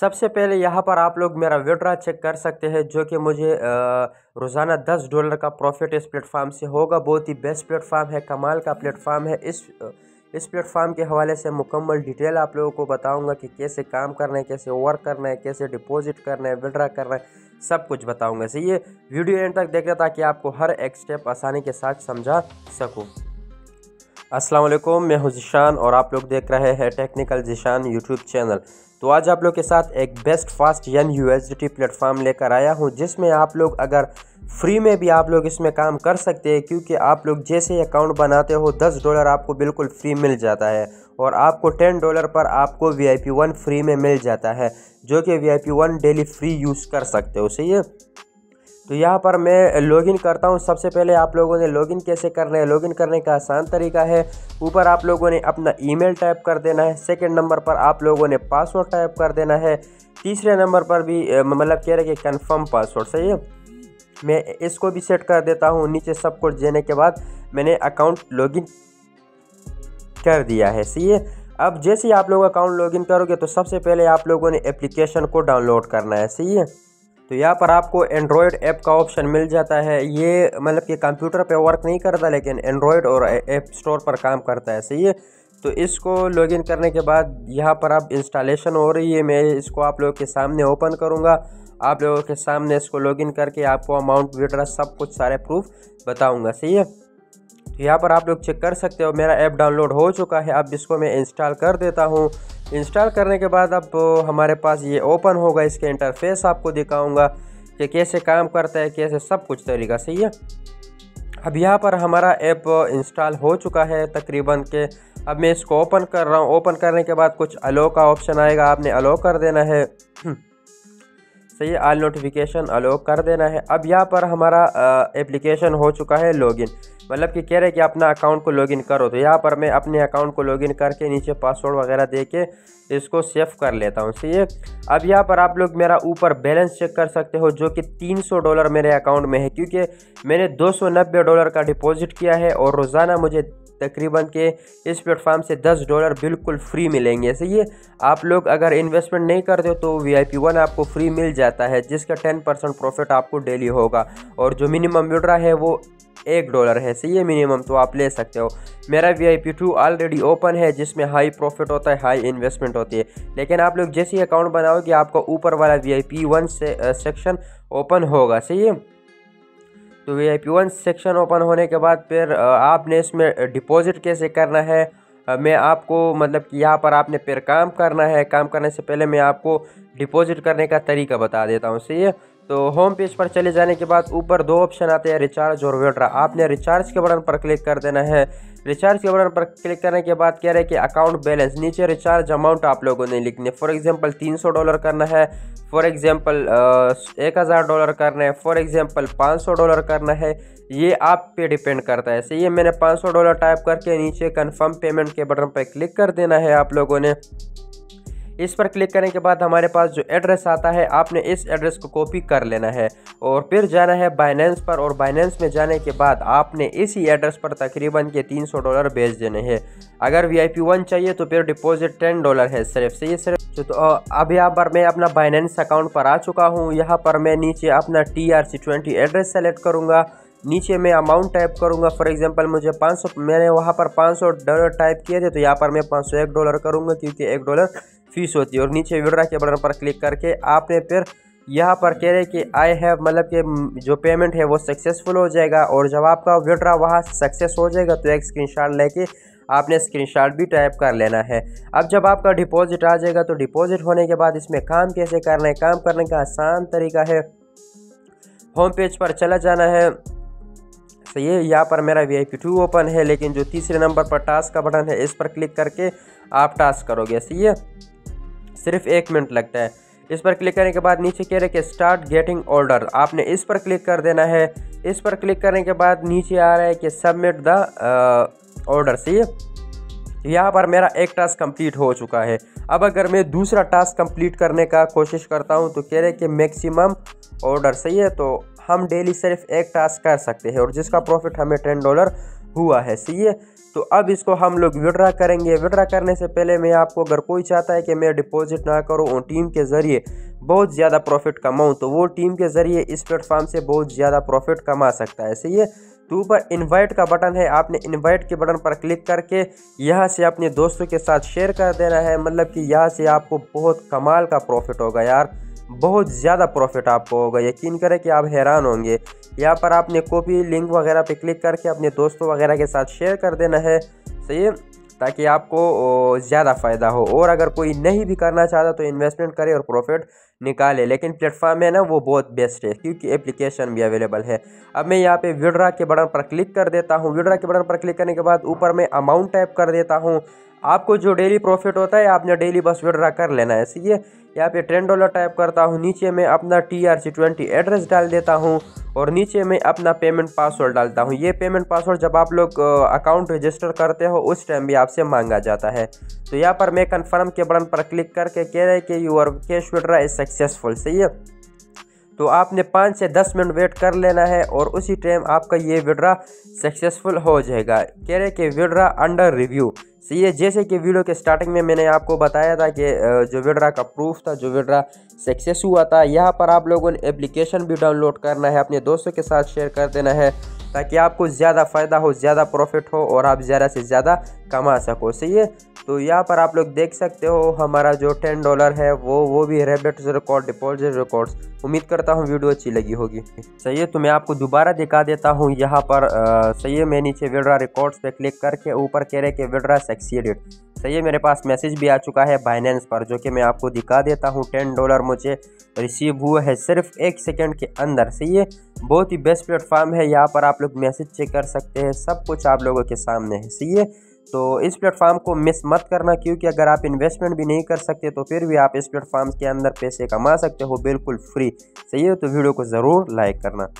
सबसे पहले यहाँ पर आप लोग मेरा विड्रा चेक कर सकते हैं, जो कि मुझे रोज़ाना $10 का प्रॉफिट इस प्लेटफार्म से होगा। बहुत ही बेस्ट प्लेटफार्म है, कमाल का प्लेटफार्म है। इस प्लेटफार्म के हवाले से मुकम्मल डिटेल आप लोगों को बताऊंगा कि कैसे काम करना है, कैसे वर्क करना है, कैसे डिपॉजिट करना है, विड्रा करना है, सब कुछ बताऊंगा। सो ये वीडियो एंड तक देखना ताकि आपको हर एक स्टेप आसानी के साथ समझा सकूं। अस्सलाम वालेकुम, मैं हूं जिशान और आप लोग देख रहे हैं टेक्निकल जिशान यूट्यूब चैनल। तो आज आप लोग के साथ एक बेस्ट फास्ट यन USDT प्लेटफार्म लेकर आया हूं, जिसमें आप लोग अगर फ्री में भी आप लोग इसमें काम कर सकते हैं, क्योंकि आप लोग जैसे ही अकाउंट बनाते हो $10 आपको बिल्कुल फ्री मिल जाता है और आपको $10 पर आपको VIP1 फ्री में मिल जाता है, जो कि VIP1 डेली फ्री यूज़ कर सकते हो। सही है, तो यहाँ पर मैं लॉगिन करता हूँ। सबसे पहले आप लोगों ने लॉगिन कैसे करना है, लॉगिन करने का आसान तरीका है, ऊपर आप लोगों ने अपना ईमेल टाइप कर देना है, सेकंड नंबर पर आप लोगों ने पासवर्ड टाइप कर देना है, तीसरे नंबर पर भी मतलब कह रहे कि कंफर्म पासवर्ड। सही है, मैं इसको भी सेट कर देता हूँ। नीचे सब कुछ देने के बाद मैंने अकाउंट लॉगिन कर दिया है। सही है, अब जैसे ही आप लोग अकाउंट लॉगिन करोगे तो सबसे पहले आप लोगों ने एप्लीकेशन को डाउनलोड करना है। सही है, तो यहाँ पर आपको एंड्रॉयड ऐप का ऑप्शन मिल जाता है। ये मतलब कि कंप्यूटर पे वर्क नहीं करता, लेकिन एंड्रॉयड और ऐप स्टोर पर काम करता है। सही है, तो इसको लॉगिन करने के बाद यहाँ पर अब इंस्टॉलेशन हो रही है। मैं इसको आप लोगों के सामने ओपन करूँगा, आप लोगों के सामने इसको लॉगिन करके आपको अमाउंट विड्रा सब कुछ सारे प्रूफ बताऊँगा। सही है, तो यहाँ पर आप लोग चेक कर सकते हो मेरा ऐप डाउनलोड हो चुका है। अब इसको मैं इंस्टॉल कर देता हूँ। इंस्टॉल करने के बाद अब हमारे पास ये ओपन होगा। इसके इंटरफेस आपको दिखाऊंगा कि कैसे काम करता है, कैसे सब कुछ तरीका। सही है, अब यहाँ पर हमारा ऐप इंस्टॉल हो चुका है तकरीबन के। अब मैं इसको ओपन कर रहा हूँ। ओपन करने के बाद कुछ अलो का ऑप्शन आएगा, आपने अलो कर देना है। सही है, ऑल नोटिफिकेशन अलो कर देना है। अब यहाँ पर हमारा एप्लीकेशन हो चुका है लॉगिन, मतलब कि कह रहे कि अपना अकाउंट को लॉगिन करो। तो यहाँ पर मैं अपने अकाउंट को लॉगिन करके नीचे पासवर्ड वगैरह दे के इसको सेव कर लेता हूँ। सही है, अब यहाँ पर आप लोग मेरा ऊपर बैलेंस चेक कर सकते हो, जो कि $300 मेरे अकाउंट में है, क्योंकि मैंने $290 का डिपॉजिट किया है और रोज़ाना मुझे तकरीबन के इस प्लेटफार्म से $10 बिल्कुल फ्री मिलेंगे। सही है, आप लोग अगर इन्वेस्टमेंट नहीं करते हो तो VIP1 आपको फ्री मिल जाता है, जिसका 10% प्रॉफिट आपको डेली होगा और जो मिनिमम विड्रा है वो $1 है। सही है, मिनिमम तो आप ले सकते हो। मेरा VIP2 ऑलरेडी ओपन है, जिसमें हाई प्रॉफिट होता है, हाई इन्वेस्टमेंट होती है, लेकिन आप लोग जैसे ही अकाउंट बनाओगे आपका ऊपर वाला VIP1 सेक्शन ओपन होगा। सही है, तो VIP1 सेक्शन ओपन होने के बाद फिर आपने इसमें डिपॉजिट कैसे करना है, मैं आपको मतलब कि यहाँ पर आपने फिर काम करना है। काम करने से पहले मैं आपको डिपॉजिट करने का तरीका बता देता हूँ। सही है, तो होम पेज पर चले जाने के बाद ऊपर दो ऑप्शन आते हैं, रिचार्ज और विड्रा। आपने रिचार्ज के बटन पर क्लिक कर देना है। रिचार्ज के बटन पर क्लिक करने के बाद कह रहे हैं कि अकाउंट बैलेंस, नीचे रिचार्ज अमाउंट आप लोगों ने लिखने। फॉर एग्जांपल $300 करना है, फॉर एग्जांपल $1000 करना है, फॉर एग्जांपल $500 करना है, ये आप पे डिपेंड करता है। सही है, मैंने $500 टाइप करके नीचे कन्फर्म पेमेंट के बटन पर क्लिक कर देना है आप लोगों ने। इस पर क्लिक करने के बाद हमारे पास जो एड्रेस आता है, आपने इस एड्रेस को कॉपी कर लेना है और फिर जाना है बाइनेंस पर, और बाइनेंस में जाने के बाद आपने इसी एड्रेस पर तकरीबन के $300 भेज देने हैं। अगर VIP1 चाहिए तो फिर डिपॉजिट $10 है सिर्फ। सही सिर्फ। तो अब यहाँ पर मैं अपना बाइनेंस अकाउंट पर आ चुका हूँ। यहाँ पर मैं नीचे अपना TRC20 एड्रेस सेलेक्ट करूँगा, नीचे मैं अमाउंट टाइप करूँगा। फॉर एग्जांपल मुझे 500, मैंने वहाँ पर $500 टाइप किए थे, तो यहाँ पर मैं $501 करूँगा, क्योंकि $1 फीस होती है। और नीचे विड्रा के बटन पर क्लिक करके आपने फिर यहाँ पर कह रहे कि आई हैव, मतलब कि जो पेमेंट है वो सक्सेसफुल हो जाएगा। और जब आपका विड्रा वहाँ सक्सेस हो जाएगा तो एक स्क्रीनशॉट लेके आपने स्क्रीनशॉट भी टाइप कर लेना है। अब जब आपका डिपॉजिट आ जाएगा तो डिपॉजिट होने के बाद इसमें काम कैसे करना है, काम करने का आसान तरीका है, होम पेज पर चला जाना है। सही है, यहाँ पर मेरा VIP2 ओपन है, लेकिन जो तीसरे नंबर पर टास्क का बटन है इस पर क्लिक करके आप टास्क करोगे। सही है, सिर्फ 1 मिनट लगता है। इस पर क्लिक करने के बाद नीचे कह रहे कि स्टार्ट गेटिंग ऑर्डर, आपने इस पर क्लिक कर देना है। इस पर क्लिक करने के बाद नीचे आ रहा है कि सबमिट द ऑर्डर। सही है, यहाँ पर मेरा एक टास्क कंप्लीट हो चुका है। अब अगर मैं दूसरा टास्क कंप्लीट करने का कोशिश करता हूँ तो कह रहे कि मैक्सिमम ऑर्डर। सही है, तो हम डेली सिर्फ एक टास्क कर सकते हैं और जिसका प्रॉफिट हमें $10 हुआ है, सही है। तो अब इसको हम लोग विड्रा करेंगे। विड्रा करने से पहले मैं आपको, अगर कोई चाहता है कि मैं डिपॉजिट ना करूं और टीम के ज़रिए बहुत ज़्यादा प्रॉफिट कमाऊं, तो वो टीम के ज़रिए इस प्लेटफॉर्म से बहुत ज़्यादा प्रॉफिट कमा सकता है, सही है। तो ऊपर इनवाइट का बटन है, आपने इनवाइट के बटन पर क्लिक करके यहाँ से अपने दोस्तों के साथ शेयर कर देना है। मतलब कि यहाँ से आपको बहुत कमाल का प्रॉफिट होगा यार, बहुत ज़्यादा प्रॉफिट आपको होगा, यकीन करें कि आप हैरान होंगे। यहाँ पर आपने कॉपी लिंक वगैरह पे क्लिक करके अपने दोस्तों वगैरह के साथ शेयर कर देना है, सही, ताकि आपको ज़्यादा फ़ायदा हो। और अगर कोई नहीं भी करना चाहता तो इन्वेस्टमेंट करे और प्रॉफिट निकाले, लेकिन प्लेटफॉर्म है ना वो बहुत बेस्ट है, क्योंकि एप्लीकेशन भी अवेलेबल है। अब मैं यहाँ पे विड्रा के बटन पर क्लिक कर देता हूँ। विड्रा के बटन पर क्लिक करने के बाद ऊपर मैं अमाउंट टाइप कर देता हूँ। आपको जो डेली प्रॉफिट होता है आपने डेली बस विड्रा कर लेना है, सही है। यहाँ पे $10 टाइप करता हूँ, नीचे मैं अपना TRC20 एड्रेस डाल देता हूँ और नीचे मैं अपना पेमेंट पासवर्ड डालता हूँ। ये पेमेंट पासवर्ड जब आप लोग अकाउंट रजिस्टर करते हो उस टाइम भी आपसे मांगा जाता है। तो यहाँ पर मैं कन्फर्म के बटन पर क्लिक करके कह रहे हैं कि your cash withdraw is successful, सही है। तो आपने 5 से 10 मिनट वेट कर लेना है और उसी टाइम आपका ये विड्रा सक्सेसफुल हो जाएगा। कह रहे कि विड्रा अंडर रिव्यू, सही है। जैसे कि वीडियो के स्टार्टिंग में मैंने आपको बताया था कि जो विड्रा का प्रूफ था, जो विड्रा सक्सेस हुआ था, यहाँ पर आप लोगों ने एप्लीकेशन भी डाउनलोड करना है, अपने दोस्तों के साथ शेयर कर देना है, ताकि आपको ज़्यादा फ़ायदा हो, ज़्यादा प्रॉफिट हो और आप ज़्यादा से ज़्यादा कमा सको, सही है। तो यहाँ पर आप लोग देख सकते हो हमारा जो $10 है वो भी रेबिट्स रिकॉर्ड, डिपॉजिट रिकॉर्ड्स। उम्मीद करता हूँ वीडियो अच्छी लगी होगी, सही है। तो मैं आपको दोबारा दिखा देता हूँ यहाँ पर, सही है। मैं नीचे विड्रा रिकॉर्ड्स पे क्लिक करके ऊपर कह रहे कि विड्रा सक्सीडेड, सही है। मेरे पास मैसेज भी आ चुका है बाइनेंस पर, जो कि मैं आपको दिखा देता हूँ। $10 मुझे रिसीव हुआ है सिर्फ 1 सेकेंड के अंदर, सही है। बहुत ही बेस्ट प्लेटफॉर्म है, यहाँ पर आप लोग मैसेज चेक कर सकते हैं, सब कुछ आप लोगों के सामने है, सही है। तो इस प्लेटफॉर्म को मिस मत करना, क्योंकि अगर आप इन्वेस्टमेंट भी नहीं कर सकते तो फिर भी आप इस प्लेटफॉर्म के अंदर पैसे कमा सकते हो बिल्कुल फ्री, सही है। तो वीडियो को ज़रूर लाइक करना।